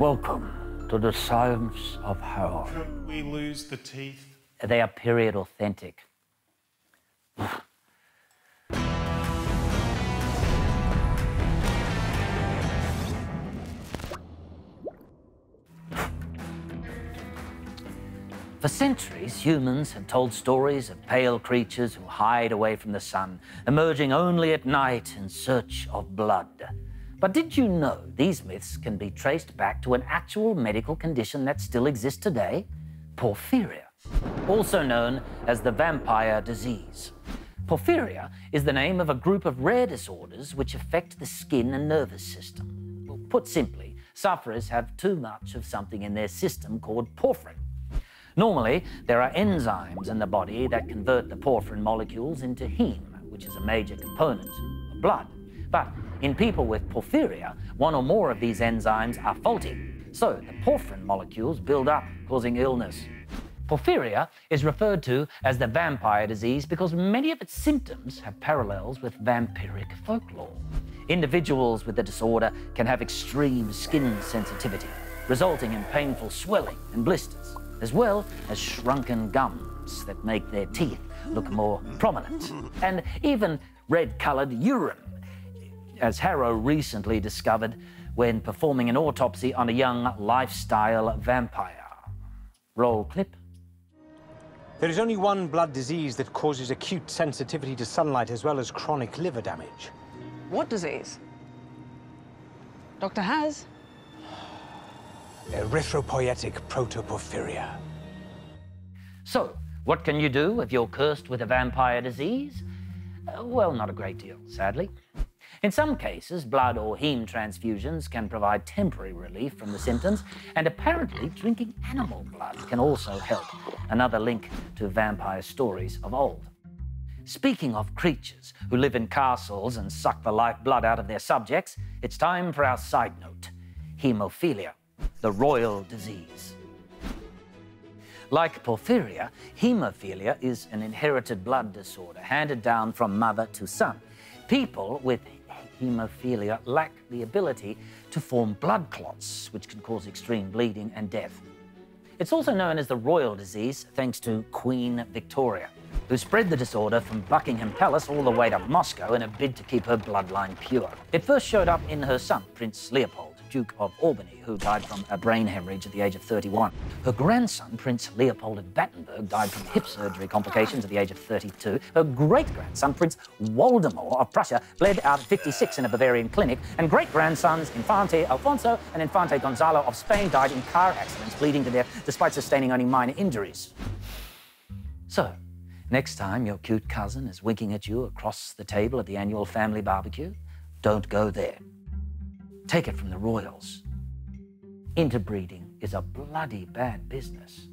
Welcome to the science of Harrow. Could we lose the teeth? They are period authentic. For centuries, humans have told stories of pale creatures who hide away from the sun, emerging only at night in search of blood. But did you know these myths can be traced back to an actual medical condition that still exists today? Porphyria, also known as the vampire disease. Porphyria is the name of a group of rare disorders which affect the skin and nervous system. Well, put simply, sufferers have too much of something in their system called porphyrin. Normally, there are enzymes in the body that convert the porphyrin molecules into heme, which is a major component of blood. But in people with porphyria, one or more of these enzymes are faulty, so the porphyrin molecules build up, causing illness. Porphyria is referred to as the vampire disease because many of its symptoms have parallels with vampiric folklore. Individuals with the disorder can have extreme skin sensitivity, resulting in painful swelling and blisters, as well as shrunken gums that make their teeth look more prominent, and even red-coloured urine, as Harrow recently discovered when performing an autopsy on a young lifestyle vampire. Roll clip. There is only one blood disease that causes acute sensitivity to sunlight as well as chronic liver damage. What disease? Dr. Haz? Erythropoietic protoporphyria. So, what can you do if you're cursed with a vampire disease? Well, not a great deal, sadly. In some cases, blood or heme transfusions can provide temporary relief from the symptoms, and apparently drinking animal blood can also help, another link to vampire stories of old. Speaking of creatures who live in castles and suck the lifeblood out of their subjects, it's time for our side note, haemophilia, the royal disease. Like porphyria, haemophilia is an inherited blood disorder handed down from mother to son. People with haemophilia lack the ability to form blood clots, which can cause extreme bleeding and death. It's also known as the royal disease thanks to Queen Victoria, who spread the disorder from Buckingham Palace all the way to Moscow in a bid to keep her bloodline pure. It first showed up in her son, Prince Leopold, Duke of Albany, who died from a brain hemorrhage at the age of 31. Her grandson, Prince Leopold of Battenberg, died from hip surgery complications at the age of 32. Her great-grandson, Prince Waldemar of Prussia, bled out at 56 in a Bavarian clinic, and great-grandsons Infante Alfonso and Infante Gonzalo of Spain died in car accidents, bleeding to death despite sustaining only minor injuries. So, next time your cute cousin is winking at you across the table at the annual family barbecue, don't go there. Take it from the royals. Interbreeding is a bloody bad business.